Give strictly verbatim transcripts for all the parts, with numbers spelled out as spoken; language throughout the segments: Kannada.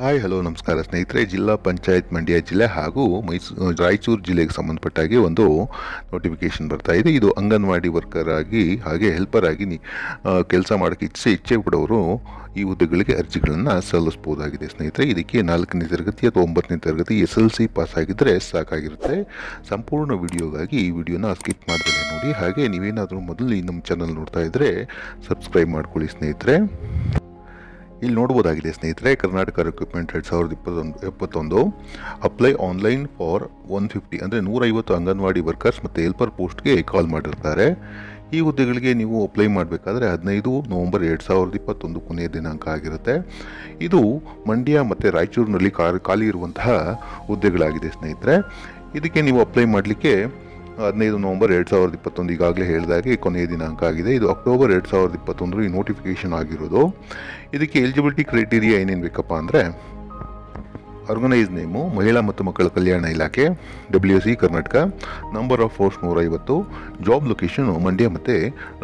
हाय हेलो नमस्कार स्नेहितरे, जिला पंचायत मंड्य जिले ಹಾಗೂ ಮೈಸೂರು ರಾಯಚೂರು ಜಿಲ್ಲೆಗೆ ಸಂಬಂಧಪಟ್ಟಾಗಿ ಒಂದು ನೋಟಿಫಿಕೇಶನ್ ಬರ್ತಾ ಇದೆ। ಇದು ಅಂಗನವಾಡಿ ವರ್ಕರ್ ಆಗಿ ಹಾಗೆ ಹೆಲ್ಪರ್ ಆಗಿ ಕೆಲಸ ಮಾಡಕ್ಕೆ ಇಚ್ಛೆ ಇಚ್ಛೆ ಪಡೋರು ಈ ಹುದ್ದೆಗಳಿಗೆ ಅರ್ಜಿಗಳನ್ನು ಸಲ್ಲಿಸಬಹುದಾಗಿದೆ ಸ್ನೇಹಿತರೆ। ಇದಕ್ಕೆ ನಾಲ್ಕನೇ ತರಗತಿ ಅಥವಾ ಒಂಬತ್ತನೇ ತರಗತಿ S S L C pass ಆಗಿದ್ರೆ ಸಾಕಾಗಿರುತ್ತೆ। ಸಂಪೂರ್ಣ ವಿಡಿಯೋಗಾಗಿ ಈ ವಿಡಿಯೋನ ಸ್ಕಿಪ್ ಮಾಡಬೇಡಿ ನೋಡಿ। ಹಾಗೆ ನೀವೇನಾದರೂ ಮೊದಲು ಈ ನಮ್ಮ ಚಾನೆಲ್ ನೋಡ್ತಾ ಇದ್ರೆ ಸಬ್ಸ್ಕ್ರೈಬ್ ಮಾಡ್ಕೊಳ್ಳಿ ಸ್ನೇಹಿತರೆ। ಇಲ್ಲಿ ನೋಡಬಹುದಾಗಿದೆ ಸ್ನೇಹಿತರೆ, ಕರ್ನಾಟಕ ರಿಕ್ರೂಟ್ಮೆಂಟ್ ಎರಡು ಸಾವಿರದ ಇಪ್ಪತ್ತೊಂದು ಎಪ್ಪತ್ತೊಂದು apply online for one fifty ಅಂದರೆ ನೂರೈವತ್ತು ಅಂಗನವಾಡಿ ವರ್ಕರ್ಸ್ ಮತ್ತು ಹೆಲ್ಪರ್ ಪೋಸ್ಟ್ಗೆ ಕಾಲ್ ಮಾಡಿರ್ತಾರೆ। ಈ ಹುದ್ದೆಗಳಿಗೆ ನೀವು ಅಪ್ಲೈ ಮಾಡಬೇಕಾದ್ರೆ ಹದಿನೈದು ನವಂಬರ್ ಎರಡು ಸಾವಿರದ ಇಪ್ಪತ್ತೊಂದು ಕೊನೆಯ ದಿನಾಂಕ ಆಗಿರುತ್ತೆ। ಇದು ಮಂಡ್ಯ ಮತ್ತು ರಾಯಚೂರಿನಲ್ಲಿ ಖಾಲಿ ಇರುವಂತಹ ಹುದ್ದೆಗಳಾಗಿದೆ ಸ್ನೇಹಿತರೆ। ಇದಕ್ಕೆ ನೀವು ಅಪ್ಲೈ ಮಾಡಲಿಕ್ಕೆ ಹದಿನೈದು ನವಂಬರ್ ಎರಡು ಸಾವಿರದ ಇಪ್ಪತ್ತೊಂದು ಈಗಾಗಲೇ ಹೇಳಿದಾಗೆ ಕೊನೆಯ ದಿನಾಂಕ ಆಗಿದೆ। ಇದು ಅಕ್ಟೋಬರ್ ಎರಡು ಸಾವಿರದ ಇಪ್ಪತ್ತೊಂದರ ಈ ನೋಟಿಫಿಕೇಷನ್ ಆಗಿರೋದು। ಇದಕ್ಕೆ ಎಲಿಜಿಬಿಲಿಟಿ ಕ್ರೈಟೀರಿಯಾ ಏನೇನು ಬೇಕಪ್ಪ ಅಂದರೆ ಆರ್ಗನೈಸ್ ನೇಮು ಮಹಿಳಾ ಮತ್ತು ಮಕ್ಕಳ ಕಲ್ಯಾಣ ಇಲಾಖೆ W C Karnataka, number of post ನೂರೈವತ್ತು, ಜಾಬ್ ಲೊಕೇಶನು ಮಂಡ್ಯ ಮತ್ತು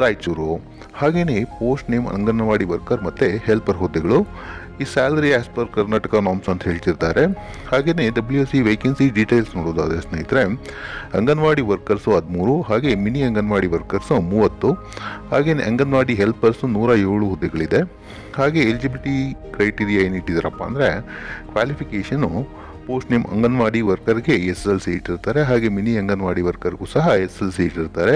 ರಾಯಚೂರು, ಹಾಗೆಯೇ ಪೋಸ್ಟ್ ನೇಮ್ ಅಂಗನವಾಡಿ ವರ್ಕರ್ ಮತ್ತು ಹೆಲ್ಪರ್ ಹುದ್ದೆಗಳು। ಈ salary as per Karnataka norms ಅಂತ ಹೇಳ್ತಿರ್ತಾರೆ। ಹಾಗೆಯೇ ಡಬ್ಲ್ಯೂ ಸಿ ವೇಕೆನ್ಸಿ ಡೀಟೇಲ್ಸ್ ನೋಡೋದಾದರೆ ಸ್ನೇಹಿತರೆ, ಅಂಗನವಾಡಿ ವರ್ಕರ್ಸು ಹದಿಮೂರು, ಹಾಗೆ ಮಿನಿ ಅಂಗನವಾಡಿ ವರ್ಕರ್ಸು ಮೂವತ್ತು, ಹಾಗೆಯೇ ಅಂಗನವಾಡಿ ಹೆಲ್ಪರ್ಸು ನೂರ ಏಳು ಹುದ್ದೆಗಳಿದೆ। ಹಾಗೆ ಎಲಿಜಿಬಿಲಿಟಿ ಕ್ರೈಟೀರಿಯಾ ಏನಿಟ್ಟಿದ್ದಾರಪ್ಪ ಅಂದರೆ ಕ್ವಾಲಿಫಿಕೇಷನು ಪೋಸ್ಟ್ ನೇಮ್ ಅಂಗನವಾಡಿ ವರ್ಕರ್ಗೆ ಎಸ್ ಎಲ್ ಸಿ ಇಟ್ಟಿರ್ತಾರೆ, ಹಾಗೆ ಮಿನಿ ಅಂಗನವಾಡಿ ವರ್ಕರ್ಗೂ ಸಹ ಎಸ್ ಎಲ್ ಸಿ ಇಟ್ಟಿರ್ತಾರೆ।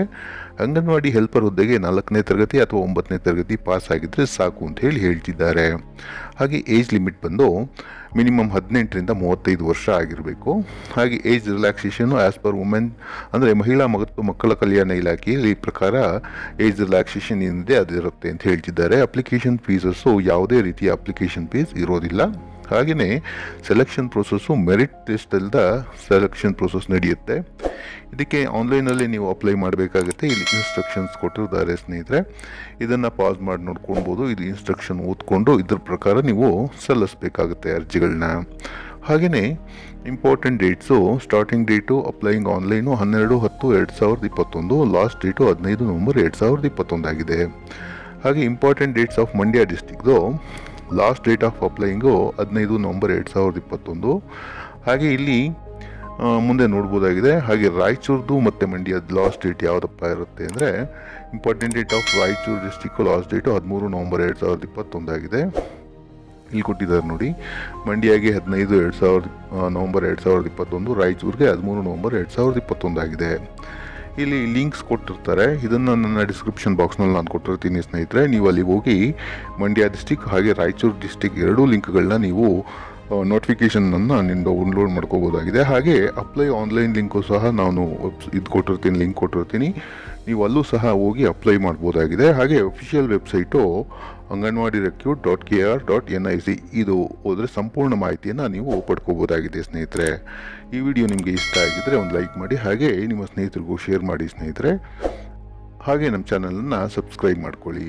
ಅಂಗನವಾಡಿ ಹೆಲ್ಪರ್ ಹುದ್ದೆಗೆ ನಾಲ್ಕನೇ ತರಗತಿ ಅಥವಾ ಒಂಬತ್ತನೇ ತರಗತಿ ಪಾಸ್ ಆಗಿದ್ದರೆ ಸಾಕು ಅಂತ ಹೇಳಿ ಹೇಳ್ತಿದ್ದಾರೆ। ಹಾಗೆ ಏಜ್ ಲಿಮಿಟ್ ಬಂದು ಮಿನಿಮಮ್ ಹದಿನೆಂಟರಿಂದ ಮೂವತ್ತೈದು ವರ್ಷ ಆಗಿರಬೇಕು। ಹಾಗೆ age relaxation as per women ಅಂದರೆ ಮಹಿಳಾ ಮತ್ತು ಮಕ್ಕಳ ಕಲ್ಯಾಣ ಇಲಾಖೆಯಲ್ಲಿ ಪ್ರಕಾರ ಏಜ್ ರಿಲ್ಯಾಕ್ಸೇಷನ್ ಏನಿದೆ ಅದಿರುತ್ತೆ ಅಂತ ಹೇಳ್ತಿದ್ದಾರೆ। ಅಪ್ಲಿಕೇಶನ್ ಫೀಸಸ್ಸು ಯಾವುದೇ ರೀತಿಯ ಅಪ್ಲಿಕೇಶನ್ ಫೀಸ್ ಇರೋದಿಲ್ಲ। ಹಾಗೆಯೇ ಸೆಲೆಕ್ಷನ್ ಪ್ರೋಸೆಸ್ಸು ಮೆರಿಟ್ ಟೆಸ್ಟ್ ಅಲ್ಲದ ಸೆಲೆಕ್ಷನ್ ಪ್ರೋಸೆಸ್ ನಡೆಯುತ್ತೆ। ಇದಕ್ಕೆ ಆನ್ಲೈನಲ್ಲಿ ನೀವು ಅಪ್ಲೈ ಮಾಡಬೇಕಾಗುತ್ತೆ। ಇಲ್ಲಿ ಇನ್ಸ್ಟ್ರಕ್ಷನ್ಸ್ ಕೊಟ್ಟಿರ್ತಾರೆ ಸ್ನೇಹಿತರೆ, ಇದನ್ನು ಪಾಸ್ ಮಾಡಿ ನೋಡ್ಕೊಳ್ಬೋದು। ಇದು ಇನ್ಸ್ಟ್ರಕ್ಷನ್ ಓದ್ಕೊಂಡು ಇದ್ರ ಪ್ರಕಾರ ನೀವು ಸಲ್ಲಿಸಬೇಕಾಗುತ್ತೆ ಅರ್ಜಿಗಳನ್ನ। ಹಾಗೆಯೇ important dates, starting date applying online ಹನ್ನೆರಡು ಹತ್ತು ಎರಡು ಸಾವಿರದ ಇಪ್ಪತ್ತೊಂದು, ಲಾಸ್ಟ್ ಡೇಟು ಹದಿನೈದು ನವಂಬರ್ ಎರಡು ಸಾವಿರದ ಇಪ್ಪತ್ತೊಂದಾಗಿದೆ। ಹಾಗೆ ಇಂಪಾರ್ಟೆಂಟ್ ಡೇಟ್ಸ್ ಆಫ್ ಮಂಡ್ಯ ಡಿಸ್ಟಿಕ್ದು ಲಾಸ್ಟ್ ಡೇಟ್ ಆಫ್ ಅಪ್ಲೈಯಿಂಗು ಹದಿನೈದು ನವಂಬರ್ ಎರಡು ಸಾವಿರದ ಇಪ್ಪತ್ತೊಂದು। ಹಾಗೆ ಇಲ್ಲಿ ಮುಂದೆ ನೋಡ್ಬೋದಾಗಿದೆ। ಹಾಗೆ ರಾಯಚೂರ್ದು ಮತ್ತು ಮಂಡ್ಯದ ಲಾಸ್ಟ್ ಡೇಟ್ ಯಾವುದಪ್ಪ ಇರುತ್ತೆ ಅಂದರೆ important date of Raichur district last date ಹದಿಮೂರು ನವಂಬರ್ ಎರಡು ಸಾವಿರದ ಇಪ್ಪತ್ತೊಂದಾಗಿದೆ, ಇಲ್ಲಿ ಕೊಟ್ಟಿದ್ದಾರೆ ನೋಡಿ। ಮಂಡ್ಯಗೆ ಹದಿನೈದು ಎರಡು ಸಾವಿರದ ನವಂಬರ್ ಎರಡು ಸಾವಿರದ ಇಪ್ಪತ್ತೊಂದು, ರಾಯಚೂರಿಗೆ ಹದಿಮೂರು ನವಂಬರ್ ಎರಡು ಸಾವಿರದ ಇಪ್ಪತ್ತೊಂದಾಗಿದೆ। ಇಲ್ಲಿ ಲಿಂಕ್ಸ್ ಕೊಟ್ಟಿರ್ತಾರೆ, ಇದನ್ನು ನನ್ನ ಡಿಸ್ಕ್ರಿಪ್ಷನ್ ಬಾಕ್ಸ್ನಲ್ಲಿ ನಾನು ಕೊಟ್ಟಿರ್ತೀನಿ ಸ್ನೇಹಿತರೆ, ನೀವು ಅಲ್ಲಿ ಹೋಗಿ ಮಂಡ್ಯ ಡಿಸ್ಟಿಕ್ ಹಾಗೆ ರಾಯಚೂರು ಡಿಸ್ಟಿಕ್ ಎರಡೂ ಲಿಂಕ್ಗಳನ್ನ ನೀವು ನೋಟಿಫಿಕೇಷನನ್ನು ನಿಮ್ಮ ಡೌನ್ಲೋಡ್ ಮಾಡ್ಕೋಬೋದಾಗಿದೆ। ಹಾಗೆ ಅಪ್ಲೈ ಆನ್ಲೈನ್ ಲಿಂಕು ಸಹ ನಾನು ವೆಬ್ ಇದು ಕೊಟ್ಟಿರ್ತೀನಿ ಲಿಂಕ್ ಕೊಟ್ಟಿರ್ತೀನಿ, ನೀವು ಅಲ್ಲೂ ಸಹ ಹೋಗಿ ಅಪ್ಲೈ ಮಾಡ್ಬೋದಾಗಿದೆ। ಹಾಗೆ official website anganwadi recruit dot K R dot N I C, ಇದು ಹೋದರೆ ಸಂಪೂರ್ಣ ಮಾಹಿತಿಯನ್ನು ನೀವು ಪಡ್ಕೋಬೋದಾಗಿದೆ ಸ್ನೇಹಿತರೆ। ಈ ವಿಡಿಯೋ ನಿಮಗೆ ಇಷ್ಟ ಆಗಿದ್ದರೆ ಒಂದು ಲೈಕ್ ಮಾಡಿ, ಹಾಗೆ ನಿಮ್ಮ ಸ್ನೇಹಿತರಿಗೂ ಶೇರ್ ಮಾಡಿ ಸ್ನೇಹಿತರೆ, ಹಾಗೆ ನಮ್ಮ ಚಾನಲನ್ನು ಸಬ್ಸ್ಕ್ರೈಬ್ ಮಾಡ್ಕೊಳ್ಳಿ।